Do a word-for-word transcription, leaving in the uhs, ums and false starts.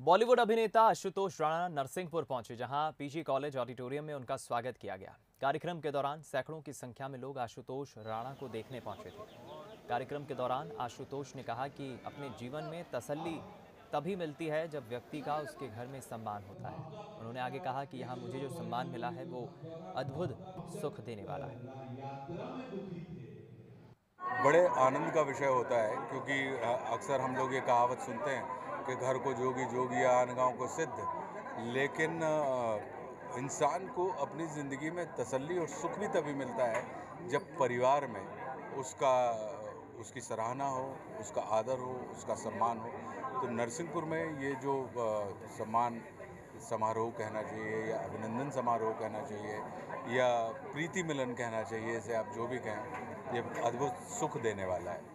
बॉलीवुड अभिनेता आशुतोष राणा नरसिंहपुर पहुंचे, जहां पीजी कॉलेज ऑडिटोरियम में उनका स्वागत किया गया। कार्यक्रम के दौरान सैकड़ों की संख्या में लोग आशुतोष राणा को देखने पहुंचे थे। कार्यक्रम के दौरान आशुतोष ने कहा कि अपने जीवन में तसल्ली तभी मिलती है जब व्यक्ति का उसके घर में सम्मान होता है। उन्होंने आगे कहा कि यहाँ मुझे जो सम्मान मिला है वो अद्भुत सुख देने वाला है। बड़े आनंद का विषय होता है, क्योंकि अक्सर हम लोग ये कहावत सुनते हैं कि घर को जोगी जोगी आन गाँव को सिद्ध, लेकिन इंसान को अपनी ज़िंदगी में तसल्ली और सुख भी तभी मिलता है जब परिवार में उसका उसकी सराहना हो, उसका आदर हो, उसका सम्मान हो। तो नरसिंहपुर में ये जो सम्मान समारोह कहना चाहिए या अभिनंदन समारोह कहना चाहिए या प्रीति मिलन कहना चाहिए, इसे आप जो भी कहें, ये अद्भुत सुख देने वाला है।